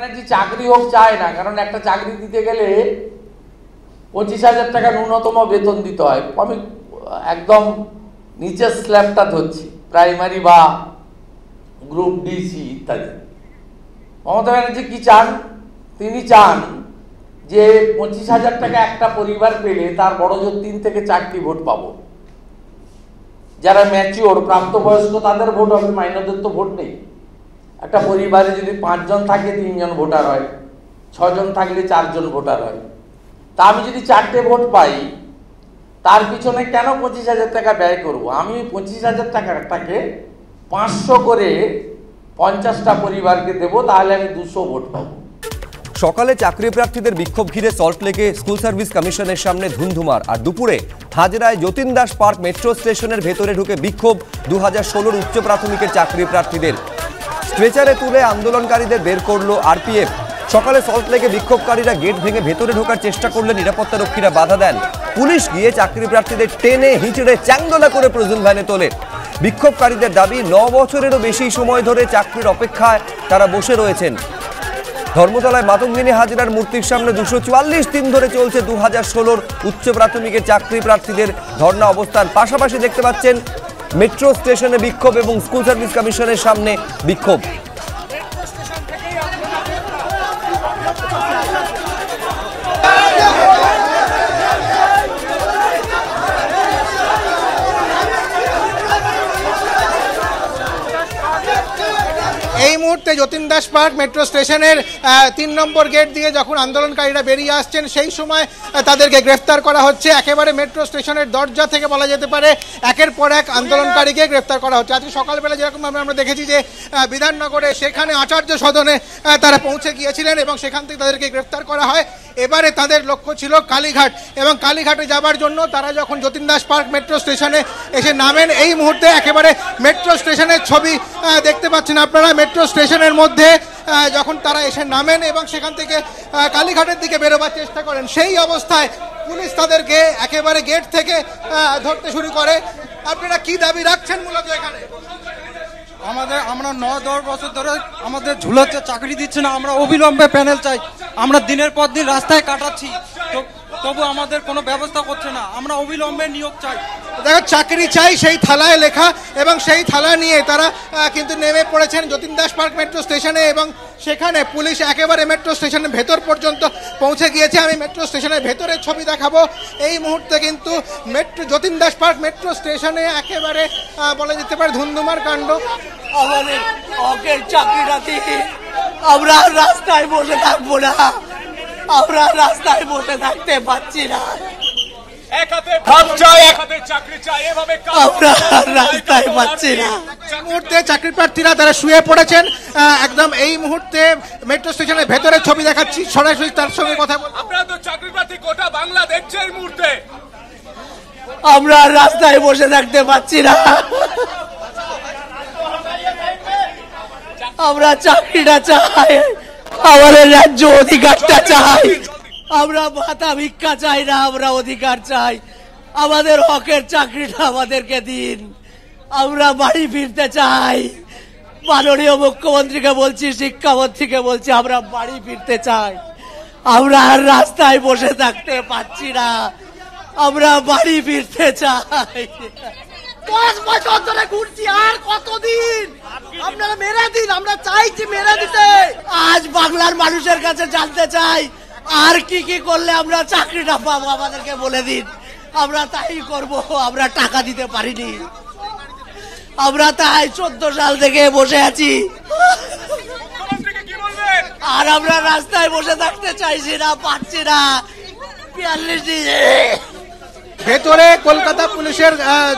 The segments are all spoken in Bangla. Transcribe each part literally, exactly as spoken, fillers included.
ব্যানার্জি চাকরি হোক চায় না, কারণ একটা চাকরি দিতে গেলে পঁচিশ হাজার টাকা ন্যূনতম বেতন দিতে হয়। আমি একদম নিচের স্ল্যাবটা ধরছি, প্রাইমারি বা গ্রুপ ডি সি ইত্যাদি। মমতা ব্যানার্জি কী চান? তিনি চান যে পঁচিশ হাজার টাকা একটা পরিবার পেলে তার বড় জোর তিন থেকে চারটি ভোট পাবো। যারা ম্যাচিওর প্রাপ্তবয়স্ক তাদের ভোট হবে, মাইনরদের তো ভোট নেই। একটা পরিবারে যদি পাঁচজন থাকে তিনজন ভোটার হয়, ছজন থাকলে চারজন ভোটার হয়। তা আমি যদি চারটে ভোট পাই, তার পিছনে কেন পঁচিশ হাজার টাকা ব্যয় করবো? আমি পঁচিশ হাজার টাকাটাকে পাঁচশো করে পঞ্চাশটা পরিবারকে দেবো, তাহলে আমি দুশো ভোট পাবো। সকালে চাকরি প্রার্থীদের বিক্ষোভ ঘিরে সল্টলেকে স্কুল সার্ভিস কমিশনের সামনে ধুমধুমার, আর দুপুরে হাজরায় জতীন দাস পার্ক মেট্রো স্টেশনের ভেতরে ঢুকে বিক্ষোভ দু হাজার ষোলোর উচ্চ প্রাথমিকের চাকরি প্রার্থীদের। স্ট্রেচারে তুলে আন্দোলনকারীদের বের করলো আরপিএফ। সকালে সল্টলেকে বিক্ষোভকারীরা গেট ভেঙে ভেতরে ঢোকার চেষ্টা করলে নিরাপত্তা রক্ষীরা বাধা দেন। পুলিশ গিয়ে চাকরি প্রার্থীদের টেনে হিঁচড়ে চ্যাংদোলা করে প্রিজন ভ্যানে তোলে। বিক্ষোভকারীদের দাবি, ন বছরেরও বেশি সময় ধরে চাকরির অপেক্ষায় তারা বসে রয়েছেন। ধর্মতলায় মাতঙ্গিনী হাজরার মূর্তির সামনে দুশো চুয়াল্লিশ দিন ধরে চলছে দু হাজার ষোলোর উচ্চ প্রাথমিকের চাকরি প্রার্থীদের ধর্ণা অবস্থান। পাশাপাশি দেখতে পাচ্ছেন মেট্রো স্টেশনে বিক্ষোভ এবং স্কুল সার্ভিস কমিশনের সামনে বিক্ষোভ। এই মুহূর্তে যতীন দাস পার্ক মেট্রো স্টেশনের তিন নম্বর গেট দিয়ে যখন আন্দোলনকারীরা বেরিয়ে আসছেন, সেই সময় তাদেরকে গ্রেফতার করা হচ্ছে। একেবারে মেট্রো স্টেশনের দরজা থেকে বলা যেতে পারে একের পর এক আন্দোলনকারীকে গ্রেফতার করা হচ্ছে। আজকে সকালবেলা যেরকমভাবে আমরা দেখেছি যে বিধাননগরে, সেখানে আচার্য সদনে তারা পৌঁছে গিয়েছিলেন এবং সেখান থেকে তাদেরকে গ্রেফতার করা হয়। এবারে তাদের লক্ষ্য ছিল কালীঘাট, এবং কালীঘাটে যাবার জন্য তারা যখন যতীন দাস পার্ক মেট্রো স্টেশনে এসে নামেন, এই মুহূর্তে একেবারে মেট্রো স্টেশনের ছবি দেখতে পাচ্ছেন আপনারা। মেট্রো স্টেশনের মধ্যে যখন তারা এসে নামেন এবং সেখান থেকে কালীঘাটের দিকে বেরোবার চেষ্টা করেন, সেই অবস্থায় পুলিশ তাদেরকে একেবারে গেট থেকে ধরতে শুরু করে। আপনারা কি দাবি রাখছেন মূলত এখানে? আমাদের আমরা নয় দশ বছর ধরে আমাদের ঝুলাতে চাকরি দিচ্ছে না, আমরা অবিলম্বে প্যানেল চাই। আমরা দিনের পর দিন রাস্তায় কাটাচ্ছি, তবু আমাদের কোনো ব্যবস্থা করছে না। আমরা অবিলম্বে নিয়োগ চাই। দেখো, চাকরি চাই সেই থালায় লেখা, এবং সেই থালা নিয়ে তারা কিন্তু নেমে পড়েছেন যতীন দাস পার্ক মেট্রো স্টেশনে, এবং সেখানে পুলিশ একেবারে মেট্রো স্টেশনের ভেতর পর্যন্ত পৌঁছে গিয়েছে। আমি মেট্রো স্টেশনের ভেতরের ছবি দেখাবো। এই মুহূর্তে কিন্তু metro Jatin Das park metro স্টেশনে একেবারে বলা যেতে পারে ধুমধুমার কাণ্ড। আমাদের অকের চাকরিটাতে আমরা রাস্তায় বসে থাকবো না, আমরা রাস্তায় বসে থাকতে পারছি না। চাকরি প্রার্থীরা তারা শুয়ে পড়েছেন একদম। এই মুহূর্তে মেট্রো স্টেশনের ভেতরে ছবি দেখাচ্ছি, সরাসরি তার সঙ্গে কথা বলছি। আপনারা তো চাকরি প্রার্থী গোটা বাংলা দেখছে এই মুহূর্তে। আমরা রাস্তায় বসে থাকতে পারছি না, আমরা চাকরিটা চাই, আমাদের রাজ্য অধিকারটা চাই। আমরা ভাতা ভিক্ষা চাই না, আমরা অধিকার চাই। আমাদের হকের চাকরিটা আমাদেরকে দিন, আমরা বাড়ি ফিরতে চাই। মাননীয় মুখ্যমন্ত্রীকে বলছি, শিক্ষামন্ত্রীকে বলছি, আমরা বাড়ি ফিরতে চাই। আমরা আর রাস্তায় বসে থাকতে পারছি না, আমরা বাড়ি ফিরতে চাই। দশ বছর ধরে ঘুরছি, আর কতদিন? আপনারা মেরে দিন, আমরা চাইছি মেরে দিতে। আজ বাংলার মানুষের কাছে জানতে চাই, আর কি কি করলে আমরা চাকরিটা পাবো, আমাদেরকে বলে দিন। আমরা তাই করবো। আমরা টাকা দিতে পারিনি, আমরা তাই চোদ্দ সাল থেকে বসে আছি, আর আমরা রাস্তায় বসে থাকতে চাইছি না, পারছি না। বিয়াল্লিশ দিন ভেতরে কলকাতা পুলিশের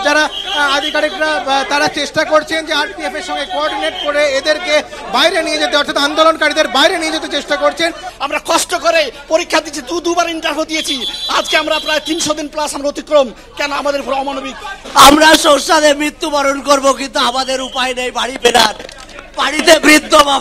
যারা আধিকারিকরা তারা চেষ্টা করছেন যে আরপিএফ এর সঙ্গে কোঅর্ডিনেট করে এদেরকে বাইরে নিয়ে যেতে, অর্থাৎ আন্দোলনকারীদের বাইরে নিয়ে যেতে চেষ্টা করছেন। আমরা কষ্ট করে পরীক্ষা দিচ্ছি, দু দুবার ইন্টারভিউ দিয়েছি। আজকে আমরা প্রায় তিনশো দিন প্লাস আমরা অতিক্রম। কেন আমাদের উপর অমানবিক? আমরা সংসারে মৃত্যুবরণ করবো, কিন্তু আমাদের উপায় নেই বাড়ি ফেরার। जवानरा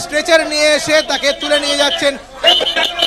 स्ट्रेचार तुले जा